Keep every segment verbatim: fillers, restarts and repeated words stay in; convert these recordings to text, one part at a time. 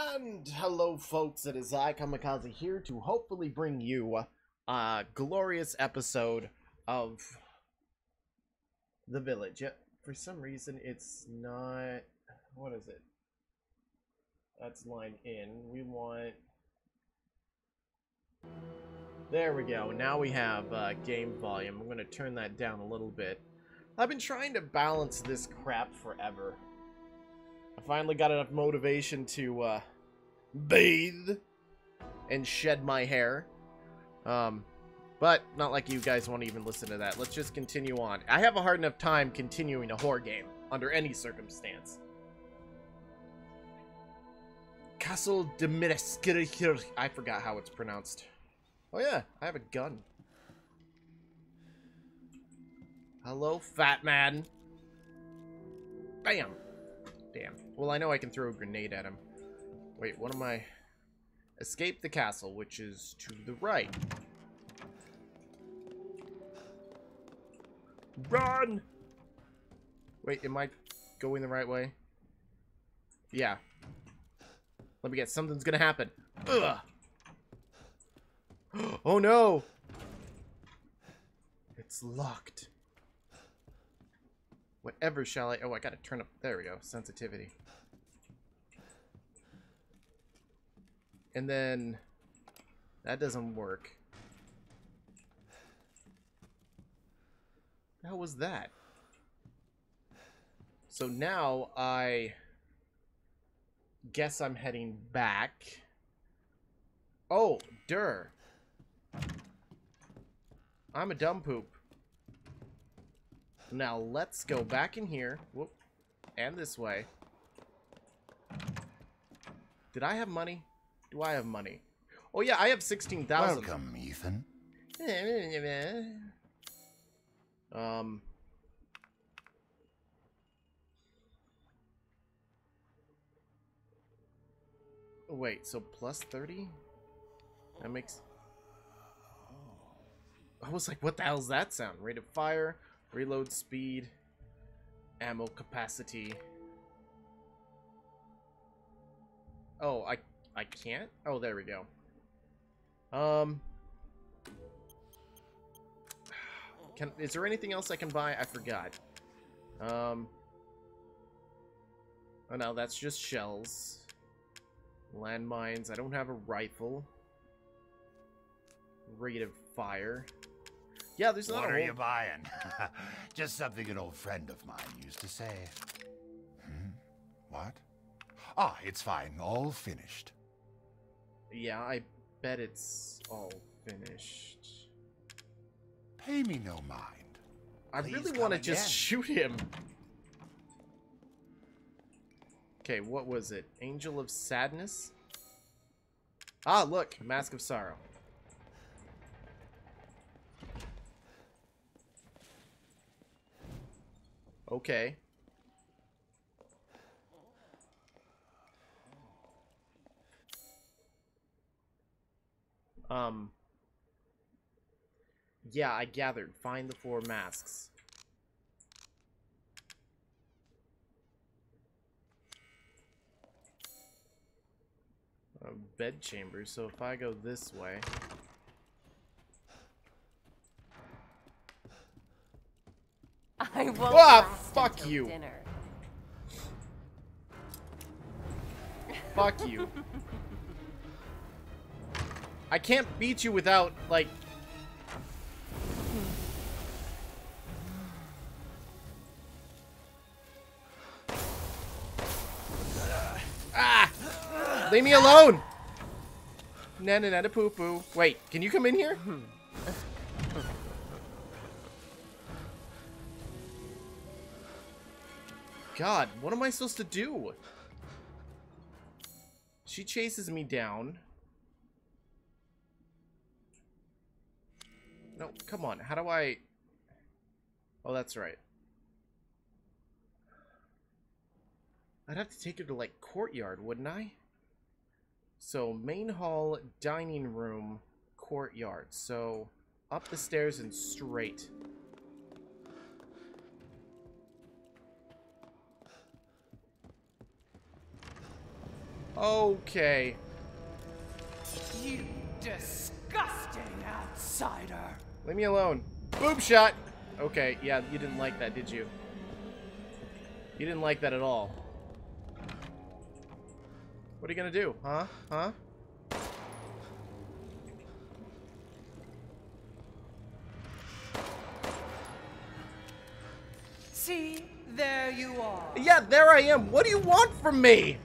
And hello folks, it is I, Kamikaze, here to hopefully bring you a glorious episode of The Village. Yep. For some reason it's not... what is it? That's line in. We want... there we go. Now we have uh, game volume. I'm going to turn that down a little bit. I've been trying to balance this crap forever. I finally got enough motivation to uh, bathe and shed my hair. Um, but not like you guys want to even listen to that. Let's just continue on. I have a hard enough time continuing a horror game under any circumstance. Castle de. I forgot how it's pronounced. Oh yeah, I have a gun. Hello, fat man. Bam. Damn. Well, I know I can throw a grenade at him. Wait, what am I... escape the castle, which is to the right. Run! Wait, am I going the right way? Yeah. Let me guess. Something's gonna happen. Ugh! Oh no! It's locked. Whatever shall I... oh, I gotta turn up... there we go. Sensitivity. And then... that doesn't work. How was that? So now I... guess I'm heading back. Oh, durr. I'm a dumb poop. Now let's go back in here. Whoop. And this way. Did I have money? Do I have money? Oh yeah, I have sixteen thousand. Welcome, Ethan. Um. Wait, so plus thirty? That makes... I was like, what the hell's that sound? Rate of fire, reload speed, ammo capacity. Oh, I I can't? Oh, there we go. Um Can is there anything else I can buy? I forgot. Um Oh no, that's just shells. Landmines. I don't have a rifle. Rate of fire. Yeah, there's not. What are you buying? Just something an old friend of mine used to say. Hmm? What? Ah, it's fine. All finished. Yeah, I bet it's all finished. Pay me no mind. I Please really want to just shoot him. Okay, what was it? Angel of Sadness? Ah, look. Mask of Sorrow. Okay. Um. Yeah, I gathered. Find the four masks. A bed chamber, so if I go this way... I won't ah, fuck you. Dinner. Fuck you. I can't beat you without, like... ah! Leave me alone! Na na na da poo poo. Wait, can you come in here? God, what am I supposed to do? She chases me down. No, come on. How do I... oh, that's right. I'd have to take her to, like, courtyard, wouldn't I? So, main hall, dining room, courtyard. So, up the stairs and straight. Okay. You disgusting outsider. Leave me alone. Boob shot. Okay, yeah, you didn't like that, did you? You didn't like that at all. What are you gonna do, huh? Huh? See, there you are. Yeah, there I am. What do you want from me?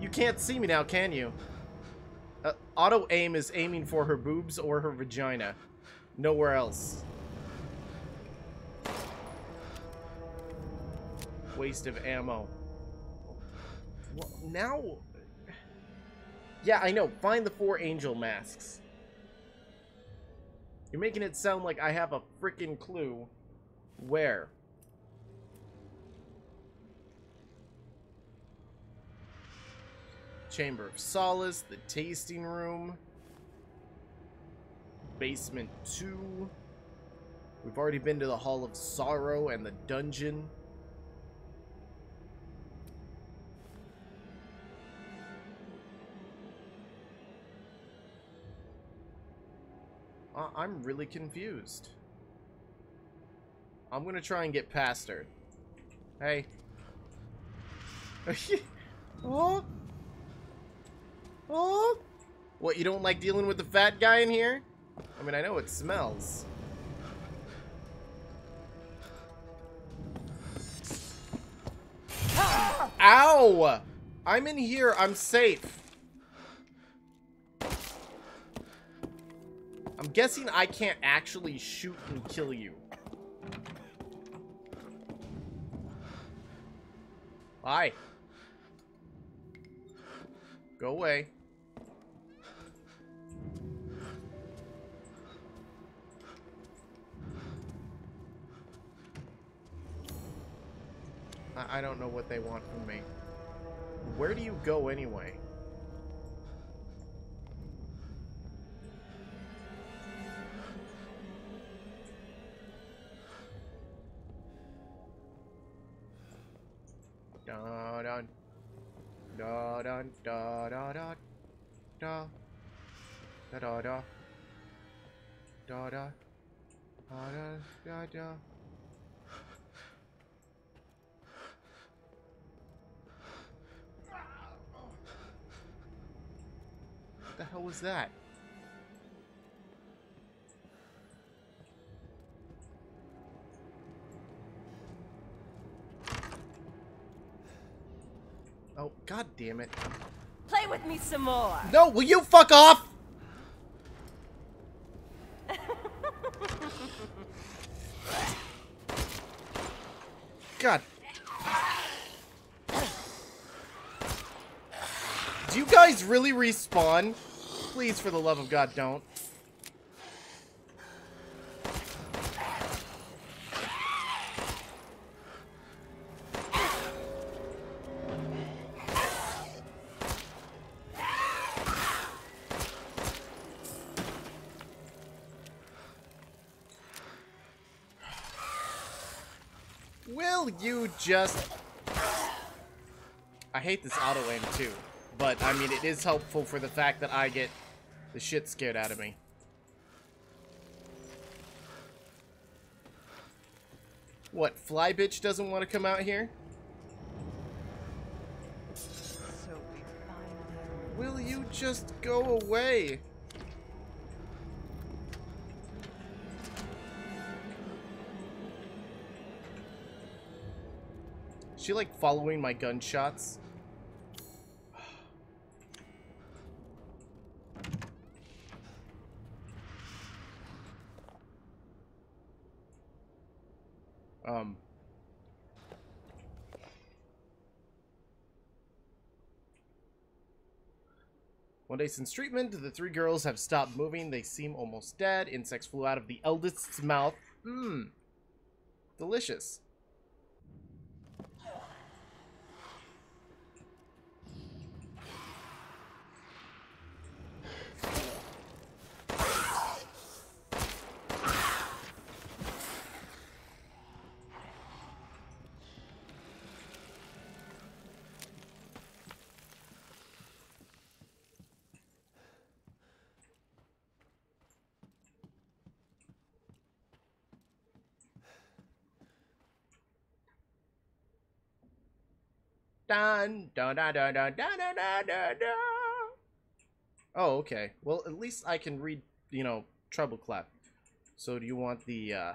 You can't see me now, can you? Uh, auto aim is aiming for her boobs or her vagina. Nowhere else. Waste of ammo. Well, now... Yeah, I know. Find the four angel masks. You're making it sound like I have a freaking clue where. Chamber of Solace, the Tasting Room, Basement two. We've already been to the Hall of Sorrow and the Dungeon. I'm really confused. I'm gonna try and get past her. Hey. Oh. Oh. What, you don't like dealing with the fat guy in here? I mean, I know it smells. Ah! Ow! I'm in here. I'm safe. I'm guessing I can't actually shoot and kill you. Hi. Go away. I, I don't know what they want from me. Where do you go anyway? Da da da da da da da da da da da da da. What the hell was that? Oh, god damn it. Play with me some more. No, will you fuck off? God. Do you guys really respawn? Please, for the love of God, don't. You just... I hate this auto aim too, but I mean it is helpful for the fact that I get the shit scared out of me. What, fly bitch doesn't want to come out here? Will you just go away? Is she like following my gunshots? Um. One day since treatment, the three girls have stopped moving. They seem almost dead. Insects flew out of the eldest's mouth. Mmm. Delicious. Dun, dun, dun, dun, dun, dun, dun, dun, dun, dun. Oh, okay. Well, at least I can read, you know, treble clap. So do you want the, uh...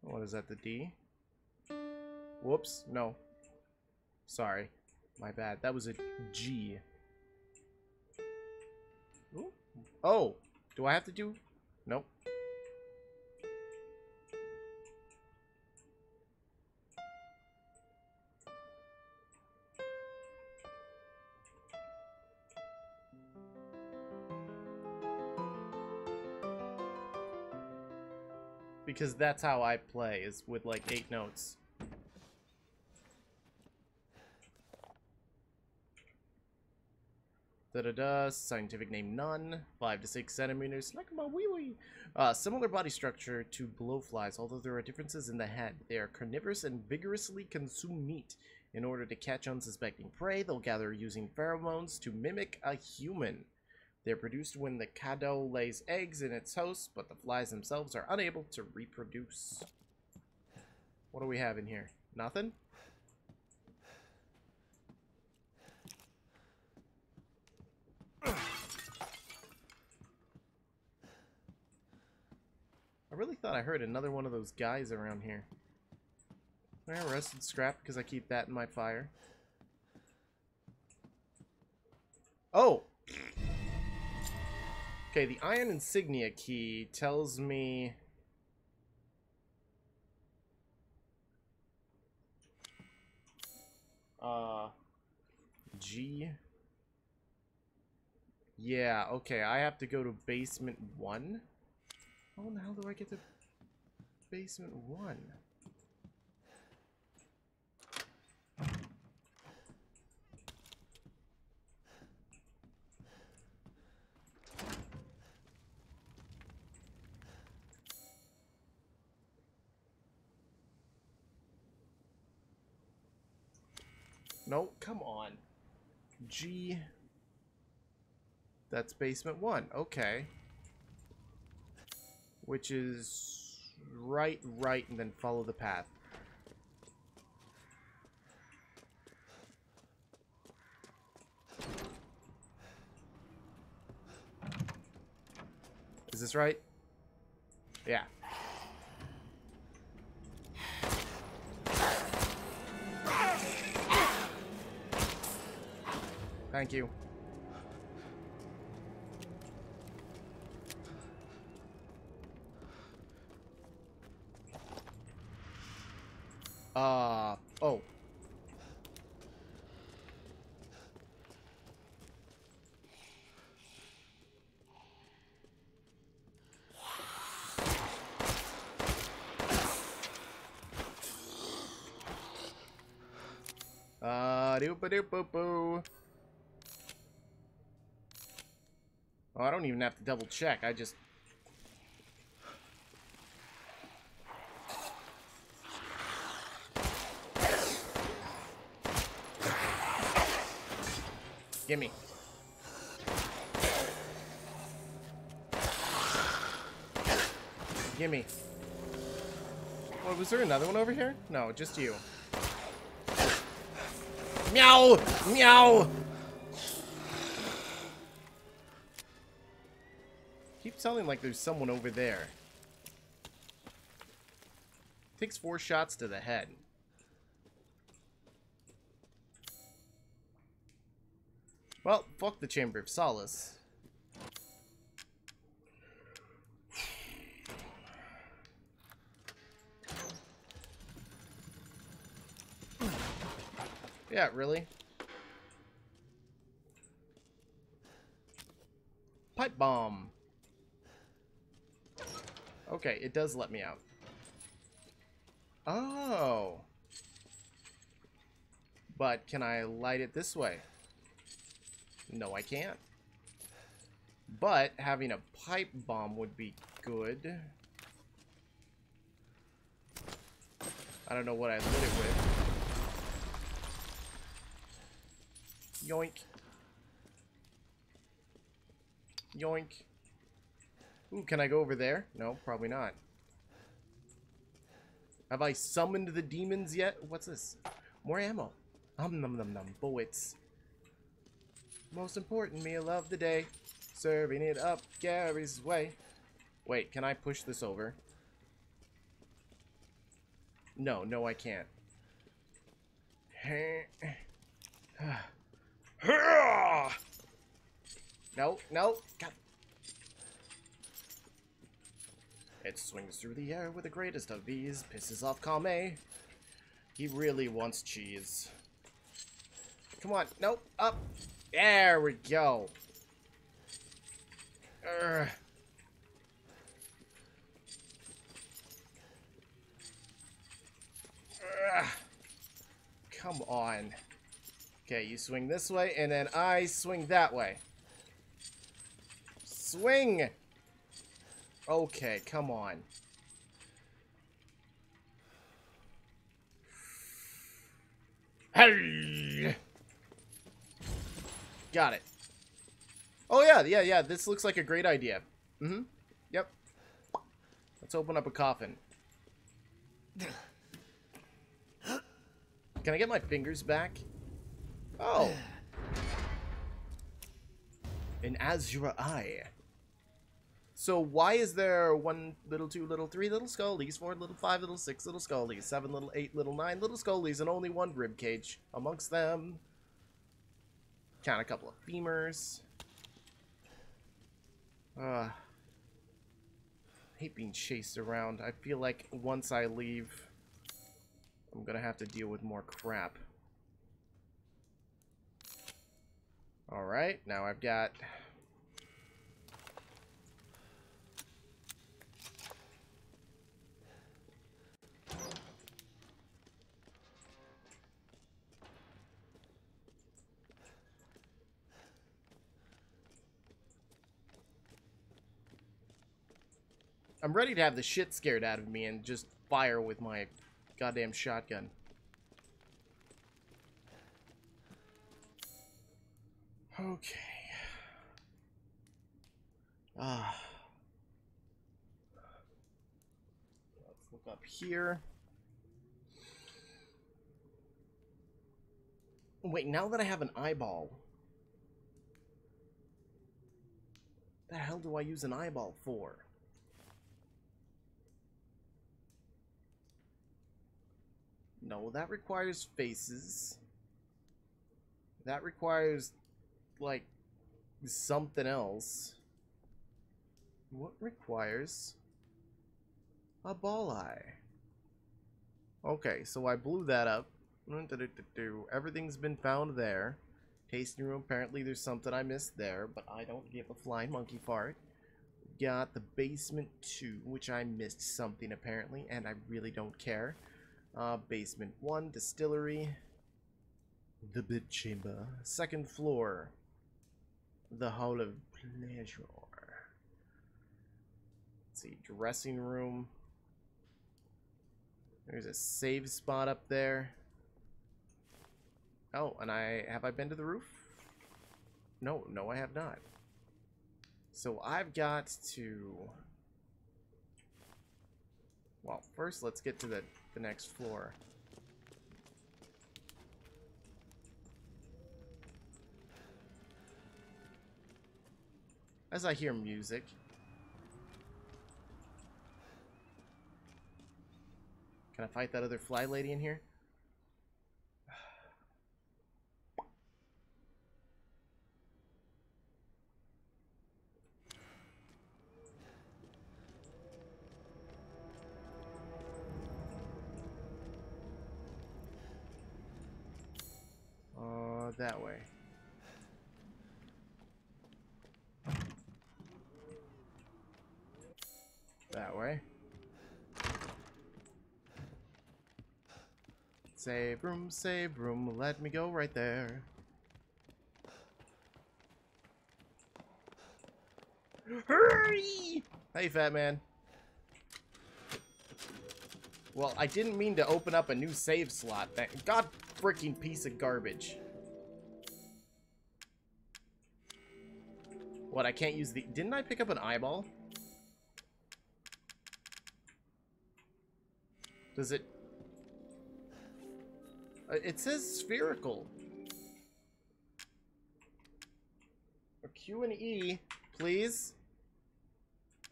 what is that, the D? Whoops, no. Sorry. My bad. That was a G. Ooh. Oh! Do I have to do... Nope. Because that's how I play, is with like eight notes. Da da da. Scientific name none. Five to six centimeters. Like my wee wee. Uh, similar body structure to blowflies, although there are differences in the head. They are carnivorous and vigorously consume meat. In order to catch unsuspecting prey, they'll gather using pheromones to mimic a human. They're produced when the cadou lays eggs in its host, but the flies themselves are unable to reproduce. What do we have in here? Nothing? I really thought I heard another one of those guys around here. I arrested scrap because I keep that in my fire. Oh! Okay, the Iron Insignia key tells me... Uh... G? Yeah, okay, I have to go to basement one? How in the hell do I get to basement one? No, come on. G. That's basement one. Okay. Which is right, right, and then follow the path. Is this right? Yeah. Thank you. Uh, oh. Uh, doop-a-doop-a-boo. Oh, I don't even have to double check. I just... Gimme. Gimme. Well, was there another one over here? No, just you. Meow! Meow! Keep sounding like there's someone over there. Takes four shots to the head. Well, fuck the Chamber of Solace. Yeah, really? Pipe bomb. Okay, it does let me out. Oh. But can I light it this way? No, I can't. But having a pipe bomb would be good. I don't know what I lit it with. Yoink. Yoink. Ooh, can I go over there? No, probably not. Have I summoned the demons yet? What's this? More ammo. Um, num num num. Bullets. Most important meal of the day. Serving it up Gary's way. Wait, can I push this over? No, no I can't. No, no. God. It swings through the air with the greatest of ease. Pisses off Kame. He really wants cheese. Come on. Nope. Up. There we go. Urgh. Urgh. Come on. Okay, you swing this way, and then I swing that way. Swing! Okay, come on. Hey! Got it. Oh, yeah, yeah, yeah. This looks like a great idea. Mm-hmm. Yep. Let's open up a coffin. Can I get my fingers back? Oh. An Azura Eye. So why is there one little, two little, three little scullies, four little, five little, six little scullies, seven little, eight little, nine little scullies, and only one rib cage amongst them? Count a couple of femurs. Uh, I hate being chased around. I feel like once I leave, I'm gonna have to deal with more crap. All right, now I've got. I'm ready to have the shit scared out of me and just fire with my goddamn shotgun. Okay. Ah. Let's look up here. Wait, now that I have an eyeball, what the hell do I use an eyeball for? No, that requires faces. That requires, like, something else. What requires a ball eye? Okay, so I blew that up. Everything's been found there. Tasting room, apparently there's something I missed there, but I don't give a flying monkey fart. Got the basement two, which I missed something apparently, and I really don't care. Uh, basement one, distillery, the bed chamber, second floor, the hall of pleasure. Let's see, dressing room. There's a save spot up there. Oh, and I have I been to the roof? No, no, I have not. So I've got to. Well, first let's get to the. The next floor. As I hear music. Can I fight that other fly lady in here? That way. That way. Save room, save room, let me go right there. Hurry! Hey, fat man. Well, I didn't mean to open up a new save slot. That god freaking piece of garbage. What, I can't use the... Didn't I pick up an eyeball? Does it... It says spherical. A Q and E, please.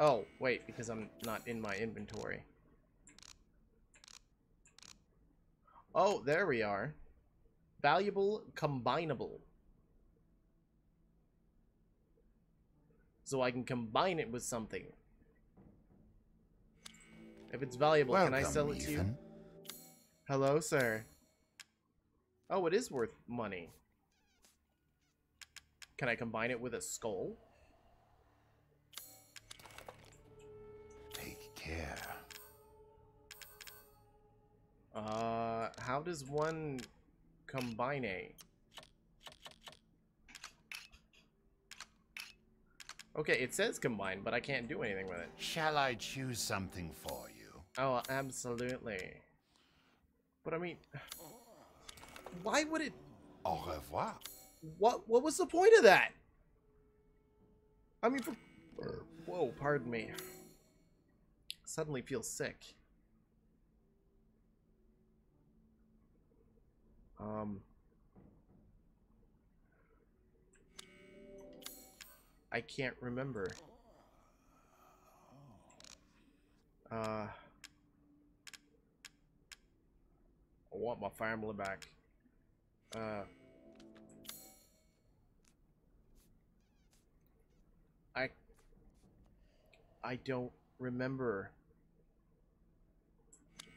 Oh, wait, because I'm not in my inventory. Oh, there we are. Valuable combinable. So I can combine it with something. If it's valuable, welcome, can I sell it to Ethan. You? Hello, sir. Oh, it is worth money. Can I combine it with a skull? Take care. Uh, how does one combine a? Okay, it says combine, but I can't do anything with it. Shall I choose something for you? Oh, absolutely. But I mean, why would it? Au revoir. What? What was the point of that? I mean, for... whoa, pardon me. Suddenly feel sick. Um, I can't remember. Uh, I want my family back. Uh, I, I don't remember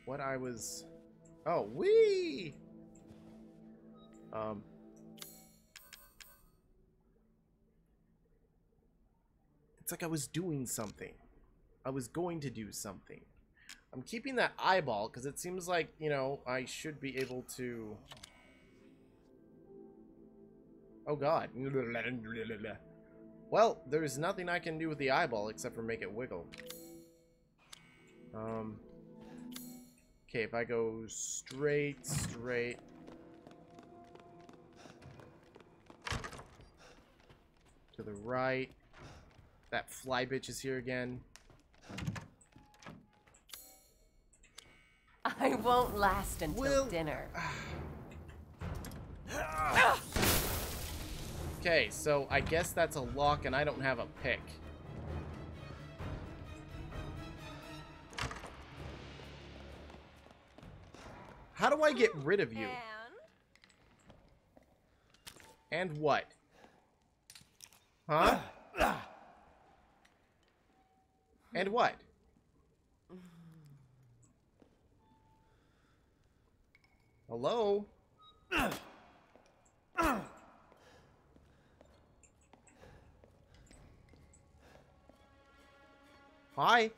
what I was. Oh, wee. Um, it's like I was doing something. I was going to do something. I'm keeping that eyeball because it seems like, you know, I should be able to... Oh, God. Well, there's nothing I can do with the eyeball except for make it wiggle. Um, okay, if I go straight, straight... to the right. That fly bitch is here again. I won't last until we'll... dinner. Okay, so I guess that's a lock and I don't have a pick. How do I get rid of you? And what? Huh? And what? Hello? Hi.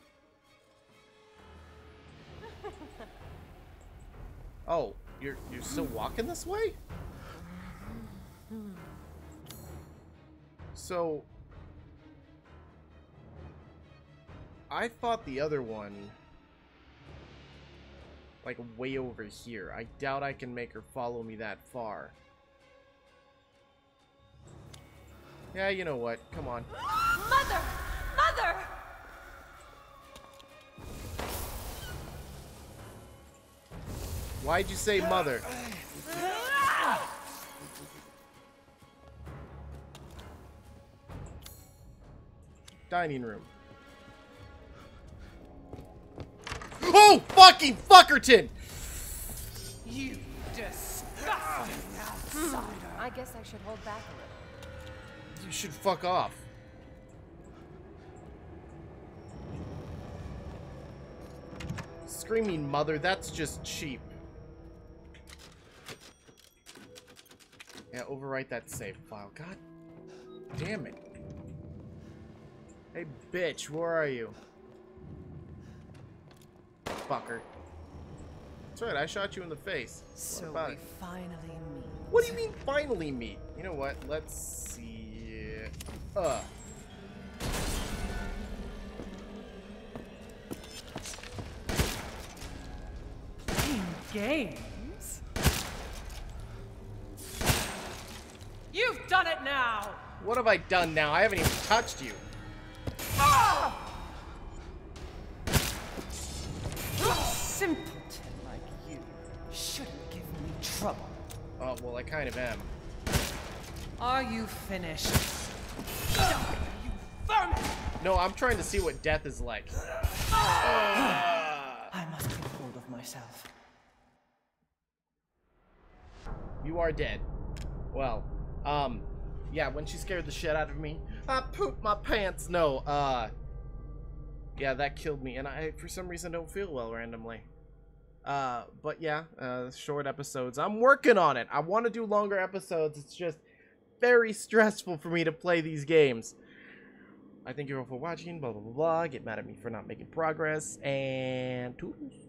Oh, you're you're still walking this way? So, I thought the other one, like, way over here. I doubt I can make her follow me that far. Yeah, you know what? Come on. Mother! Mother! Why'd you say mother? Dining room. Oh, fucking fuckerton! You disgusting outsider. I guess I should hold back a little. You should fuck off. Screaming mother, that's just cheap. Yeah, overwrite that save file. God damn it. Hey, bitch, where are you? Fucker. That's right, I shot you in the face. So we finally meet. What do you mean, finally meet? You know what? Let's see. Uh. Games? You've done it now! What have I done now? I haven't even touched you. Simpleton. trouble. Oh, well, I kind of am. Are you finished? Die, you vermin! No, I'm trying to see what death is like. Ah! I must get hold of myself. You are dead. Well, um, yeah, when she scared the shit out of me, I pooped my pants. No, uh, yeah, that killed me, and I, for some reason, don't feel well randomly. Uh, but yeah, uh, short episodes. I'm working on it. I want to do longer episodes. It's just very stressful for me to play these games. I thank you all for watching, blah, blah, blah, blah. Get mad at me for not making progress, and toodles.